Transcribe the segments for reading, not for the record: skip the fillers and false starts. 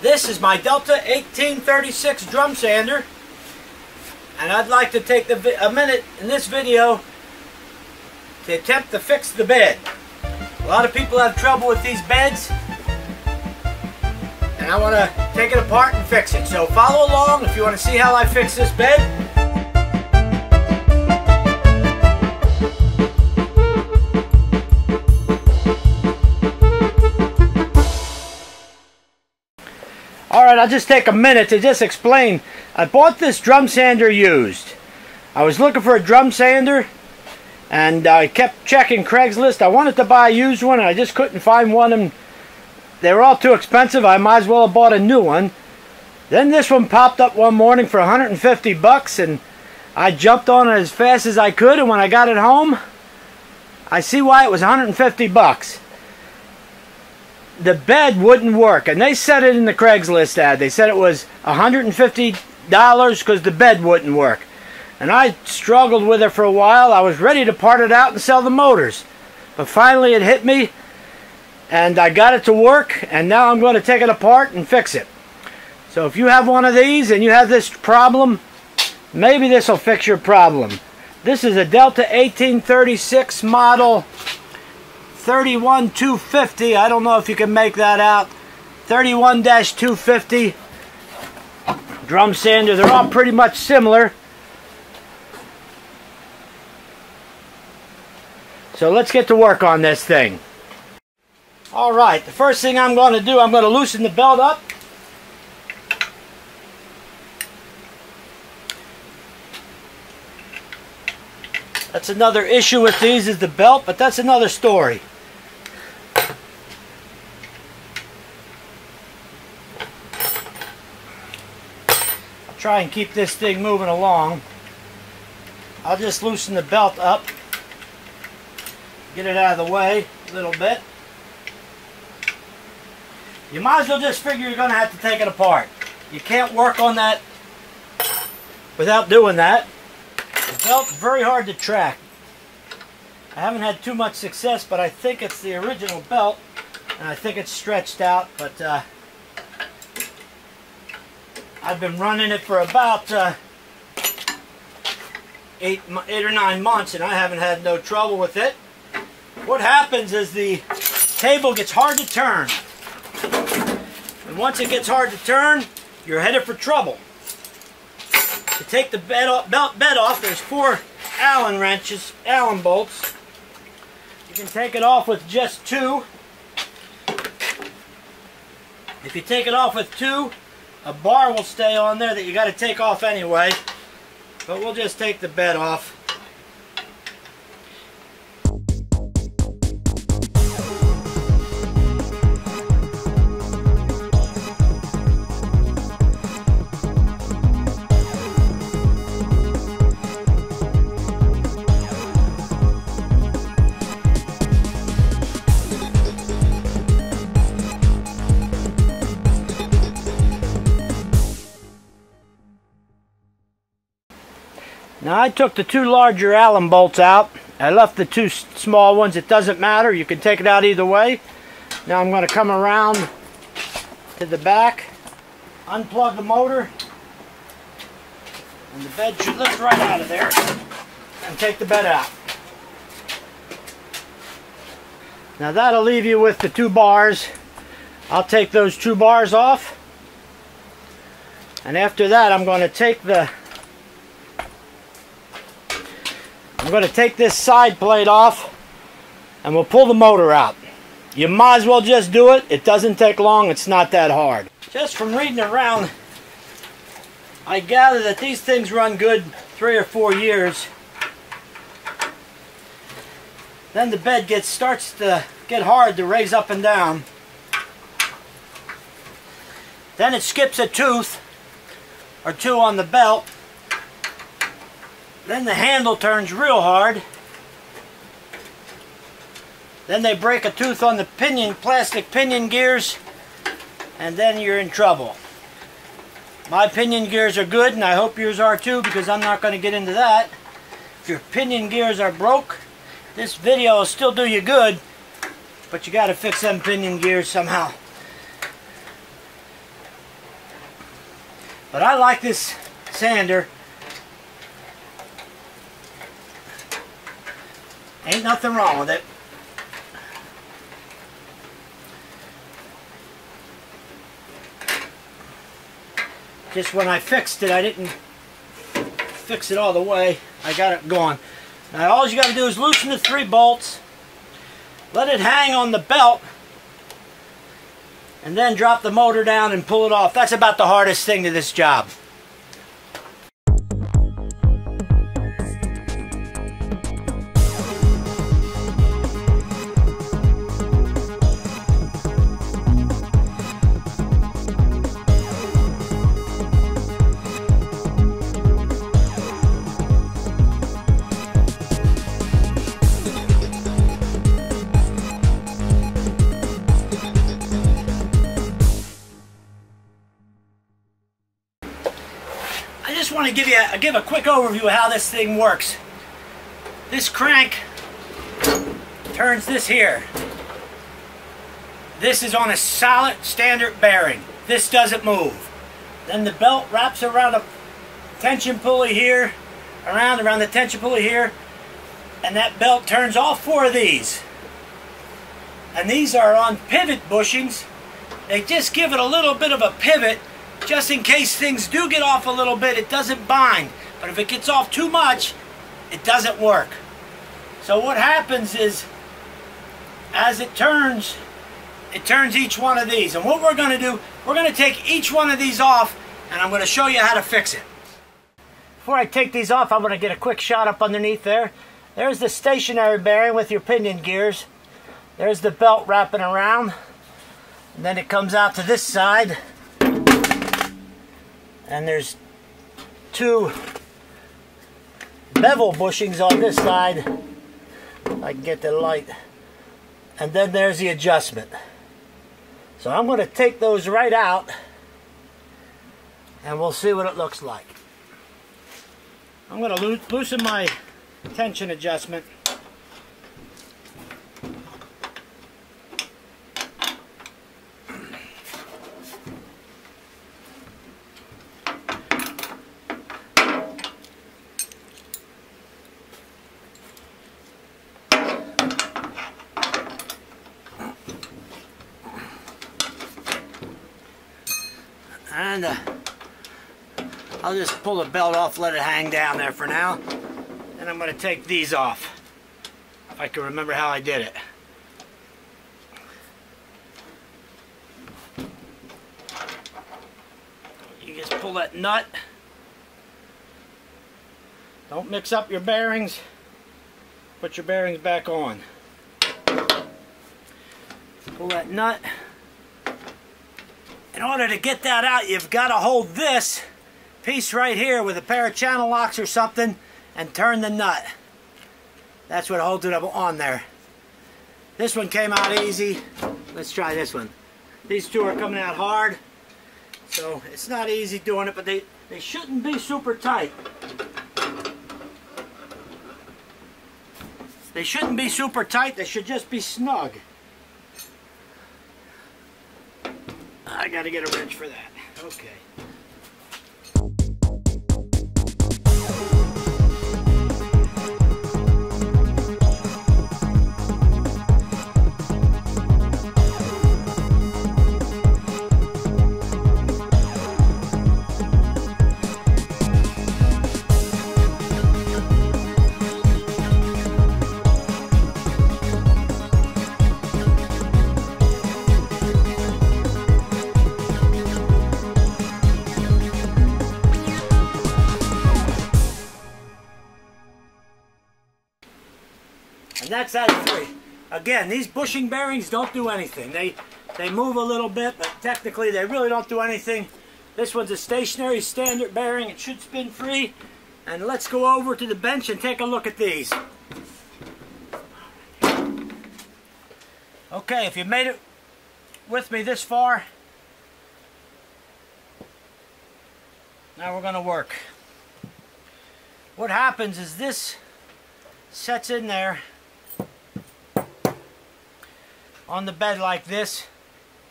This is my Delta 1836 drum sander, and I'd like to take a minute in this video to attempt to fix the bed. A lot of people have trouble with these beds, and I want to take it apart and fix it. So follow along if you want to see how I fix this bed. Alright, I'll just take a minute to just explain. I bought this drum sander used. I was looking for a drum sander, and I kept checking Craigslist. I wanted to buy a used one, and I just couldn't find one, and they were all too expensive. I might as well have bought a new one. Then this one popped up one morning for 150 bucks, and I jumped on it as fast as I could, and when I got it home, I see why it was 150 bucks. The bed wouldn't work, and they said it in the Craigslist ad. They said it was $150 because the bed wouldn't work. And I struggled with it for a while. I was ready to part it out and sell the motors. But finally it hit me, and I got it to work, and now I'm going to take it apart and fix it. So if you have one of these and you have this problem, maybe this will fix your problem. This is a Delta 1836 model 31-250, I don't know if you can make that out, 31-250 drum sander. They're all pretty much similar. So let's get to work on this thing. Alright, the first thing I'm going to do, I'm going to loosen the belt up. That's another issue with these is the belt, but that's another story. I'll try and keep this thing moving along. I'll just loosen the belt up, get it out of the way a little bit. You might as well just figure you're going to have to take it apart. You can't work on that without doing that. The belt's very hard to track. I haven't had too much success, but I think it's the original belt, and I think it's stretched out, but I've been running it for about 8 or 9 months, and I haven't had no trouble with it. What happens is the table gets hard to turn, and once it gets hard to turn, you're headed for trouble. To take the belt bed off, there's 4 Allen wrenches, Allen bolts. You can take it off with just 2. If you take it off with 2, a bar will stay on there that you got to take off anyway. But we'll just take the bed off. Now I took the 2 larger Allen bolts out. I left the 2 small ones. It doesn't matter. You can take it out either way. Now I'm going to come around to the back, unplug the motor, and the bed should lift right out of there, and take the bed out. Now that'll leave you with the 2 bars. I'll take those 2 bars off, and after that I'm going to take this side plate off, and we'll pull the motor out. You might as well just do it. It doesn't take long. It's not that hard. Just from reading around, I gather that these things run good 3 or 4 years. Then the bed starts to get hard to raise up and down. Then it skips a tooth or 2 on the belt. Then the handle turns real hard. Then they break a tooth on the plastic pinion gears, and then you're in trouble. My pinion gears are good, and I hope yours are too, because I'm not going to get into that. If your pinion gears are broke, this video will still do you good, but you got to fix them pinion gears somehow. But I like this sander. Ain't nothing wrong with it. Just when I fixed it, I didn't fix it all the way. I got it going. Now all you got to do is loosen the 3 bolts, let it hang on the belt, and then drop the motor down and pull it off. That's about the hardest thing to this job. Give a quick overview of how this thing works. This crank turns this here. This is on a solid standard bearing. This doesn't move. Then the belt wraps around a tension pulley here, around the tension pulley here, and that belt turns all 4 of these. And these are on pivot bushings. They just give it a little bit of a pivot just in case things do get off a little bit. It doesn't bind, but if it gets off too much, it doesn't work. So what happens is, as it turns each one of these. And what we're going to do, we're going to take each one of these off, and I'm going to show you how to fix it. Before I take these off, I'm going to get a quick shot up underneath there. There's the stationary bearing with your pinion gears. There's the belt wrapping around. And then it comes out to this side. And there's 2 bevel bushings on this side. I can get the light. And then there's the adjustment. So I'm going to take those right out and we'll see what it looks like. I'm going to loosen my tension adjustment. And I'll just pull the belt off, let it hang down there for now. And I'm going to take these off, if I can remember how I did it. You just pull that nut. Don't mix up your bearings. Put your bearings back on. Pull that nut. In order to get that out, you've got to hold this piece right here with a pair of channel locks or something and turn the nut. That's what holds it up on there. This one came out easy. Let's try this one. These two are coming out hard, so it's not easy doing it, but they shouldn't be super tight. They shouldn't be super tight. They should just be snug. I gotta get a wrench for that. Okay. And that's that 3. Again, these bushing bearings don't do anything. They move a little bit, but technically they really don't do anything. This one's a stationary standard bearing. It should spin free. And let's go over to the bench and take a look at these. Okay, if you made it with me this far, now we're going to work. What happens is this sets in there on the bed like this,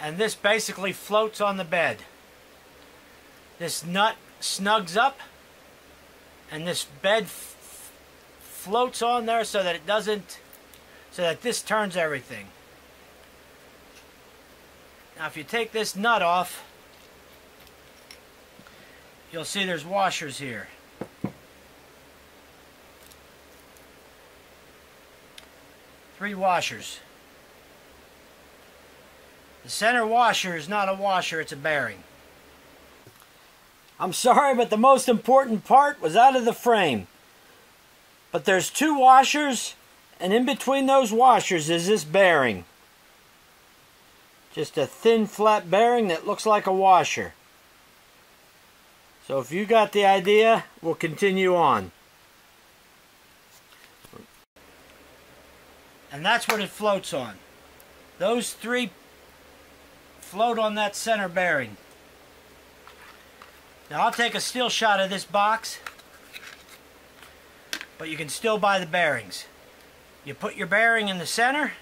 and this basically floats on the bed. This nut snugs up and this bed floats on there so that it doesn't, so that this turns everything. Now if you take this nut off, you'll see there's washers here. Three washers. The center washer is not a washer, it's a bearing. I'm sorry, but the most important part was out of the frame. But there's two washers, and in between those washers is this bearing. Just a thin, flat bearing that looks like a washer. So if you got the idea, we'll continue on. And that's what it floats on. Those three float on that center bearing. Now I'll take a still shot of this box, but you can still buy the bearings. You put your bearing in the center,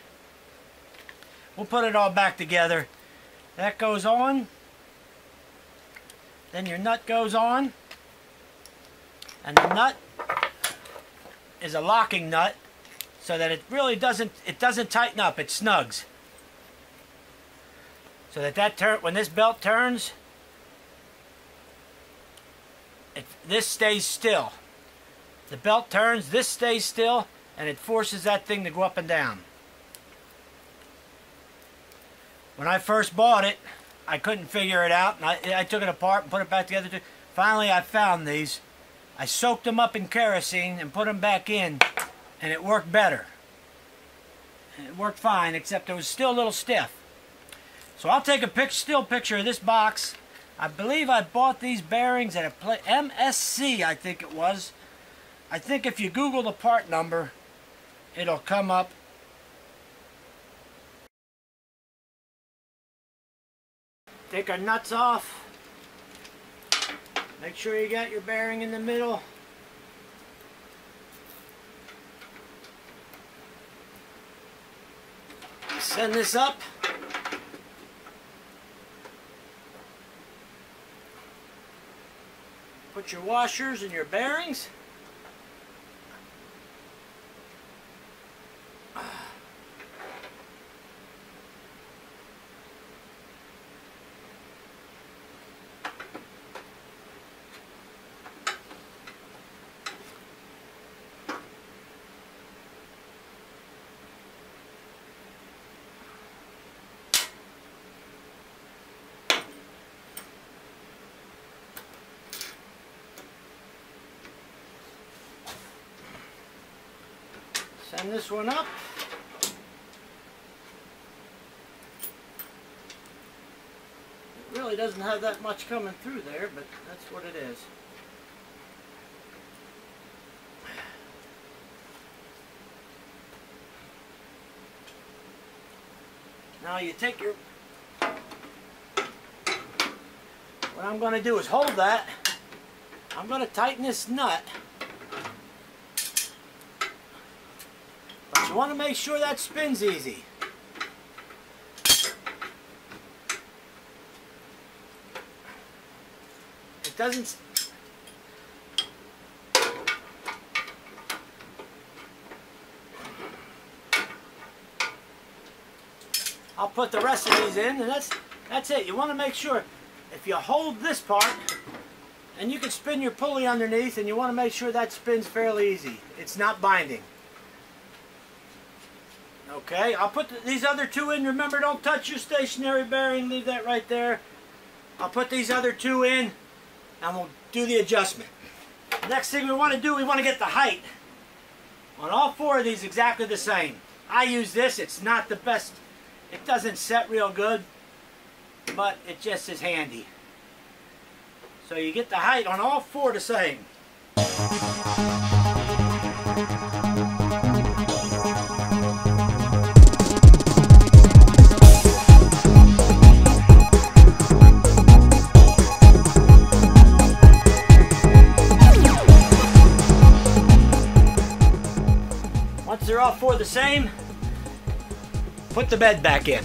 we'll put it all back together. That goes on, then your nut goes on, and the nut is a locking nut so that it really doesn't, it doesn't tighten up, it snugs. So that, when this belt turns, this stays still. The belt turns, this stays still, and it forces that thing to go up and down. When I first bought it, I couldn't figure it out, and I took it apart and put it back together. Finally, I found these. I soaked them up in kerosene and put them back in, and it worked better. And it worked fine, except it was still a little stiff. So I'll take a still picture of this box. I believe I bought these bearings at a place, MSC, I think it was. I think if you Google the part number, it'll come up. Take our nuts off. Make sure you got your bearing in the middle. Send this up. Put your washers and your bearings. Send this one up. It really doesn't have that much coming through there, but that's what it is. Now you take your... What I'm going to do is hold that. I'm going to tighten this nut. You want to make sure that spins easy. It doesn't... I'll put the rest of these in, and that's it. You want to make sure, if you hold this part, and you can spin your pulley underneath, and you want to make sure that spins fairly easy. It's not binding. Okay, I'll put these other two in. Remember, don't touch your stationary bearing. Leave that right there. I'll put these other two in, and we'll do the adjustment. Next thing we want to do, we want to get the height. On all four of these, exactly the same. I use this. It's not the best. It doesn't set real good, but it just is handy. So you get the height on all four the same. All four the same, put the bed back in.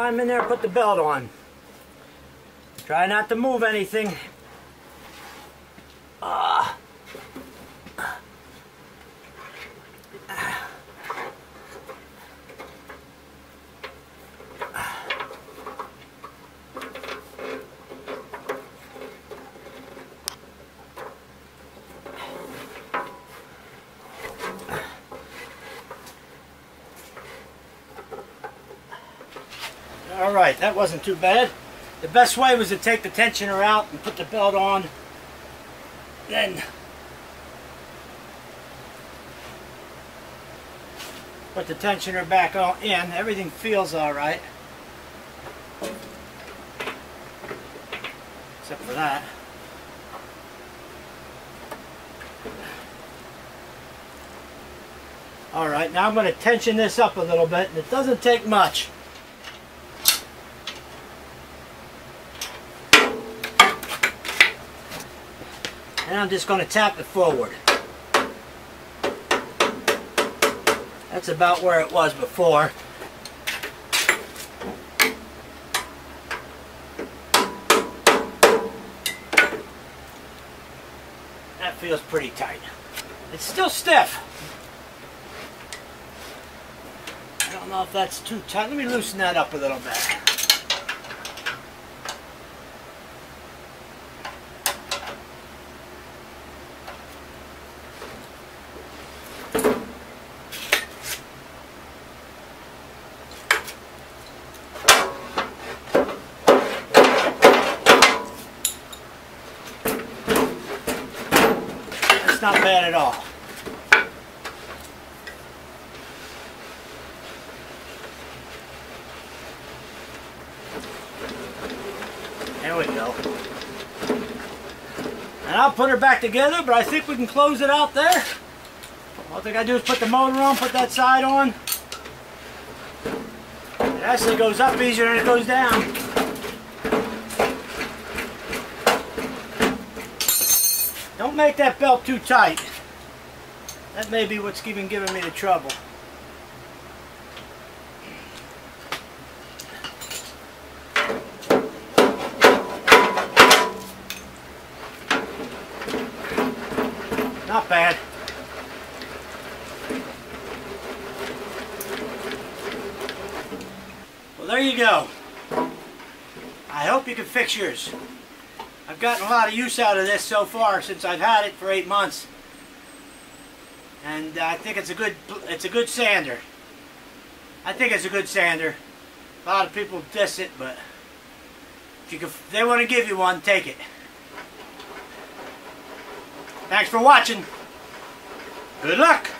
climb in there, put the belt on. Try not to move anything. All right, that wasn't too bad. The best way was to take the tensioner out and put the belt on. Then put the tensioner back on in. Everything feels all right. Except for that. All right, now I'm going to tension this up a little bit, and it doesn't take much. And I'm just going to tap it forward. That's about where it was before. That feels pretty tight. It's still stiff. I don't know if that's too tight. Let me loosen that up a little bit. Not bad at all. There we go. And I'll put her back together, but I think we can close it out there. All I think I do is put the motor on, put that side on. It actually goes up easier than it goes down. Don't make that belt too tight. That may be what's even giving me the trouble. Not bad. Well, there you go. I hope you can fix yours. I've gotten a lot of use out of this so far since I've had it for 8 months, and I think it's a good sander. I think it's a good sander. A lot of people diss it, but if they want to give you one, take it. Thanks for watching. Good luck.